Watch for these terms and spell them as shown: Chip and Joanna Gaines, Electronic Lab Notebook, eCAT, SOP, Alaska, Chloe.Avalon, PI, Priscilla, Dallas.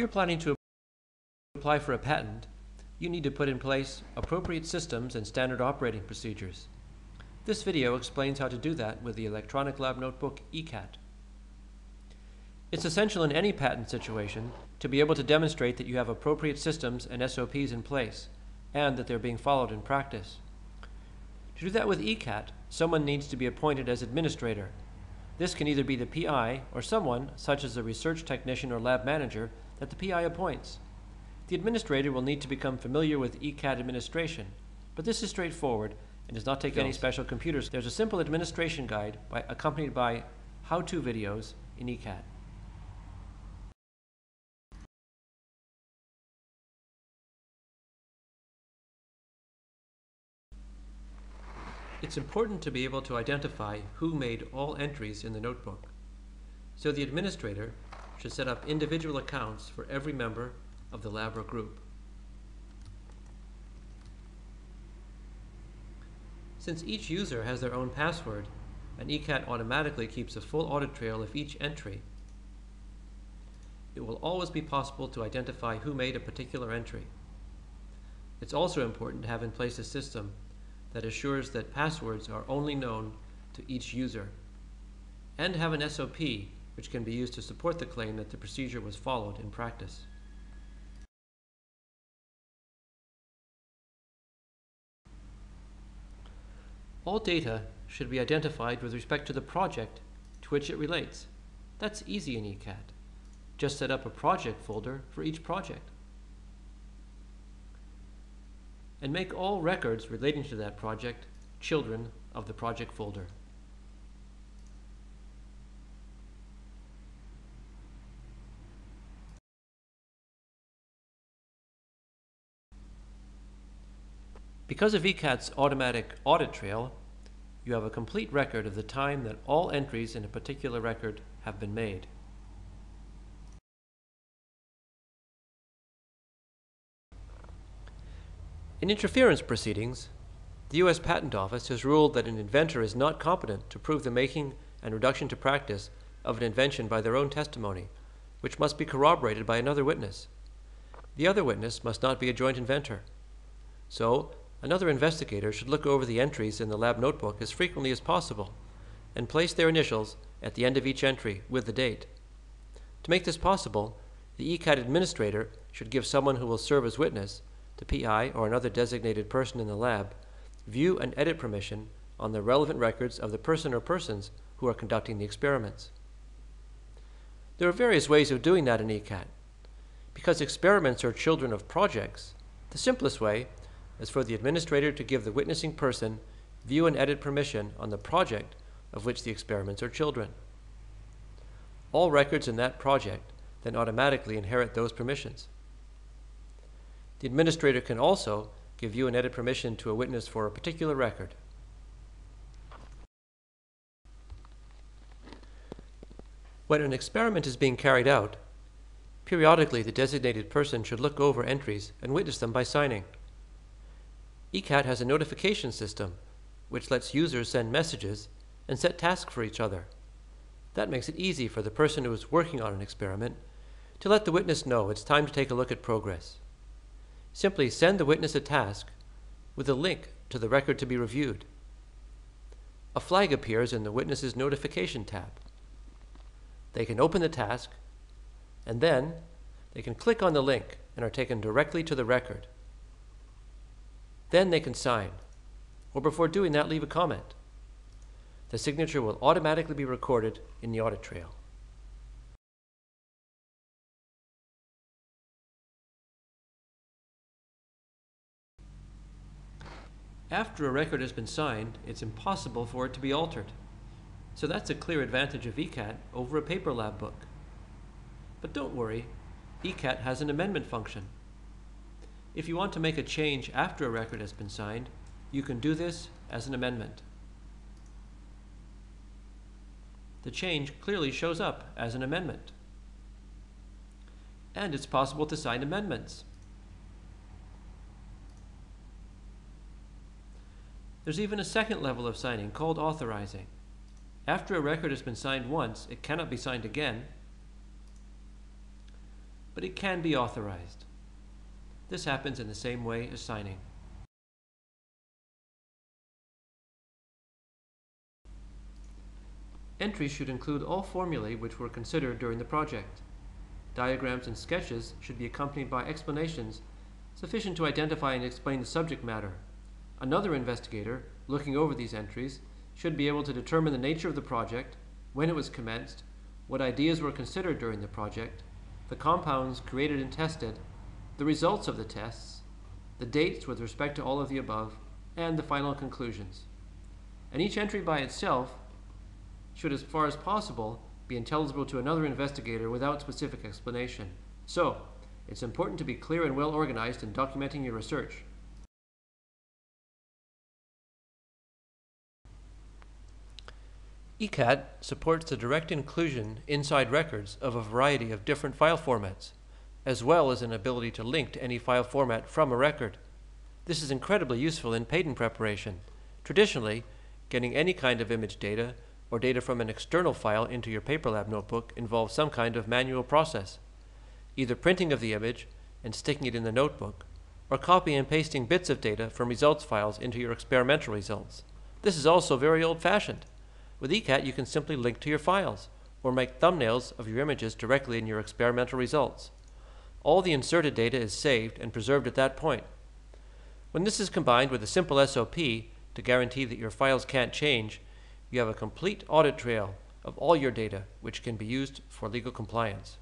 you're planning to apply for a patent, you need to put in place appropriate systems and standard operating procedures. This video explains how to do that with the Electronic Lab Notebook eCAT. It's essential in any patent situation to be able to demonstrate that you have appropriate systems and SOPs in place, and that they're being followed in practice. To do that with eCAT, someone needs to be appointed as administrator. This can either be the PI or someone, such as a research technician or lab manager, that the PI appoints. The administrator will need to become familiar with eCAT administration, but this is straightforward and does not take any special computers. There's a simple administration guide accompanied by how-to videos in eCAT. It's important to be able to identify who made all entries in the notebook. So the administrator should set up individual accounts for every member of the lab or group. Since each user has their own password, an eCAT automatically keeps a full audit trail of each entry. It will always be possible to identify who made a particular entry. It's also important to have in place a system that assures that passwords are only known to each user, and have an SOP which can be used to support the claim that the procedure was followed in practice. All data should be identified with respect to the project to which it relates. That's easy in eCAT. Just set up a project folder for each project, and make all records relating to that project children of the project folder. Because of eCAT's automatic audit trail, you have a complete record of the time that all entries in a particular record have been made. In interference proceedings, the U.S. Patent Office has ruled that an inventor is not competent to prove the making and reduction to practice of an invention by their own testimony, which must be corroborated by another witness. The other witness must not be a joint inventor. So, another investigator should look over the entries in the lab notebook as frequently as possible and place their initials at the end of each entry with the date. To make this possible, the eCAT administrator should give someone who will serve as witness, the PI or another designated person in the lab, view and edit permission on the relevant records of the person or persons who are conducting the experiments. There are various ways of doing that in eCAT. Because experiments are children of projects, the simplest way is for the administrator to give the witnessing person view and edit permission on the project of which the experiments are children. All records in that project then automatically inherit those permissions. The administrator can also give view and edit permission to a witness for a particular record. When an experiment is being carried out, periodically the designated person should look over entries and witness them by signing. eCAT has a notification system which lets users send messages and set tasks for each other. That makes it easy for the person who is working on an experiment to let the witness know it's time to take a look at progress. Simply send the witness a task with a link to the record to be reviewed. A flag appears in the witness's notification tab. They can open the task, and then they can click on the link and are taken directly to the record. Then they can sign, or before doing that, leave a comment. The signature will automatically be recorded in the audit trail. After a record has been signed, it's impossible for it to be altered. So that's a clear advantage of eCAT over a paper lab book. But don't worry, eCAT has an amendment function. If you want to make a change after a record has been signed, you can do this as an amendment. The change clearly shows up as an amendment. And it's possible to sign amendments. There's even a second level of signing called authorizing. After a record has been signed once, it cannot be signed again, but it can be authorized. This happens in the same way as signing. Entries should include all formulae which were considered during the project. Diagrams and sketches should be accompanied by explanations sufficient to identify and explain the subject matter. Another investigator, looking over these entries, should be able to determine the nature of the project, when it was commenced, what ideas were considered during the project, the compounds created and tested, the results of the tests, the dates with respect to all of the above, and the final conclusions. And each entry by itself should, as far as possible, be intelligible to another investigator without specific explanation. So, it's important to be clear and well organized in documenting your research. eCAT supports the direct inclusion inside records of a variety of different file formats, as well as an ability to link to any file format from a record. This is incredibly useful in patent preparation. Traditionally, getting any kind of image data or data from an external file into your paper lab notebook involves some kind of manual process. Either printing of the image and sticking it in the notebook, or copy and pasting bits of data from results files into your experimental results. This is also very old-fashioned. With eCAT, you can simply link to your files, or make thumbnails of your images directly in your experimental results. All the inserted data is saved and preserved at that point. When this is combined with a simple SOP to guarantee that your files can't change, you have a complete audit trail of all your data, which can be used for legal compliance.